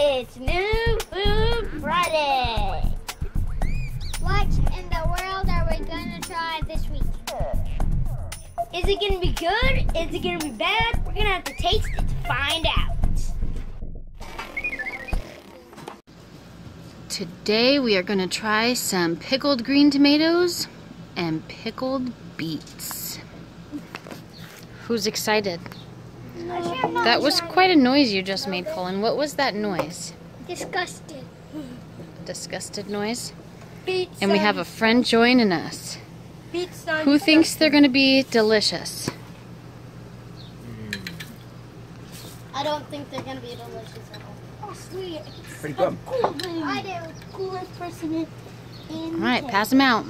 It's New Food Friday! What in the world are we gonna try this week? Is it gonna be good? Is it gonna be bad? We're gonna have to taste it to find out. Today we are gonna try some pickled green tomatoes and pickled beets. Who's excited? No. That was quite a noise you just made, Colin. What was that noise? Disgusted. Disgusted noise? Beets. And we have a friend joining us. Beets. Who thinks they're going to be delicious? I don't think they're going to be delicious at all. Oh, sweet. It's pretty good. Cool. I am the coolest person in the Alright, pass them out.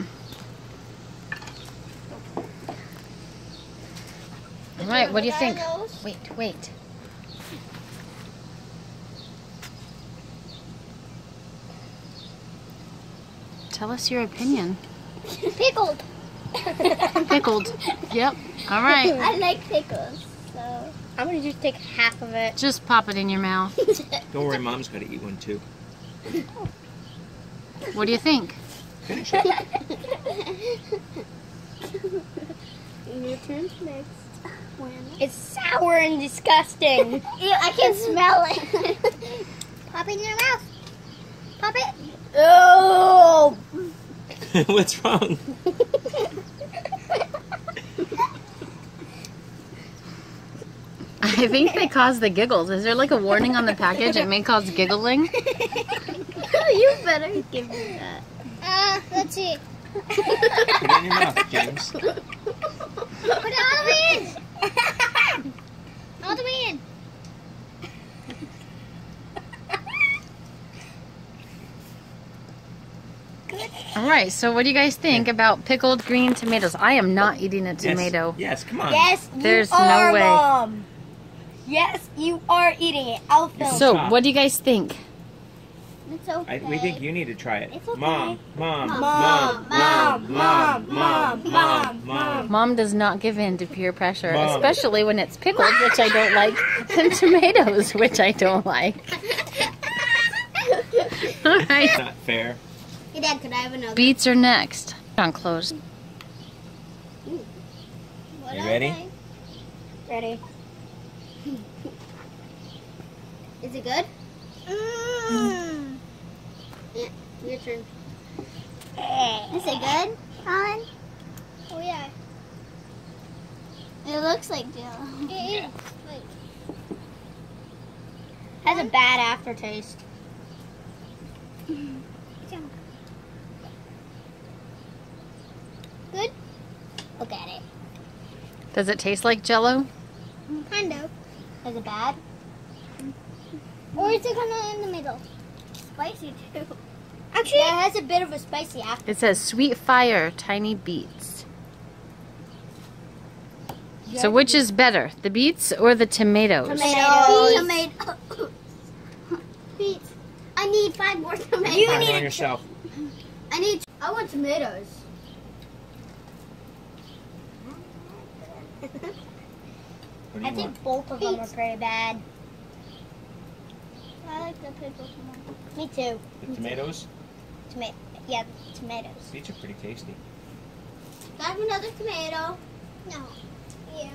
Alright, what do you think? Wait. Tell us your opinion. Pickled. Pickled. Yep. Alright. I like pickles, so I'm going to just take half of it. Just pop it in your mouth. Don't worry, Mom's going to eat one too. What do you think? Finish it. Your turn next. It's sour and disgusting. Ew, I can smell it. Pop it in your mouth. Pop it. Oh. What's wrong? I think they cause the giggles. Is there like a warning on the package? It may cause giggling. Oh, you better give me that. Let's see. Put it in your mouth, James. Put it all the way in! All the way in! Good. Alright, so what do you guys think about pickled green tomatoes? I am not eating a tomato. Yes, come on. Yes, you There's no way. Mom. Yes, you are eating it. I'll film it. So, what do you guys think? It's okay. We think you need to try it. It's okay. Mom does not give in to peer pressure, especially when it's pickled, which I don't like, and tomatoes, which I don't like. All right. It's not fair. Hey, Dad, could I have another? Beets are next. On close. You ready? Ready. Is it good? Mm. Yeah, your turn. Is it good, Colin? Oh yeah. It looks like Jell-O. It is. Wait. Has a bad aftertaste. Good? Look at it. Does it taste like Jell-O? Kind of. Is it bad? Or is it kind of in the middle? Spicy too. Actually, yeah, it has a bit of a spicy aftertaste. It says sweet fire, tiny beets. So which is better, the beets or the tomatoes? Tomatoes. Tomatoes. Beets. I need 5 more tomatoes. You need on yourself. I want tomatoes. I think both of them are pretty bad. I like the pickles more. Me too. The tomatoes? Yeah, the tomatoes. These are pretty tasty. Do I have another tomato? No. Yeah,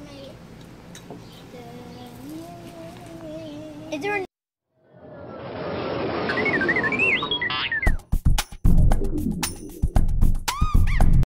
maybe. Is there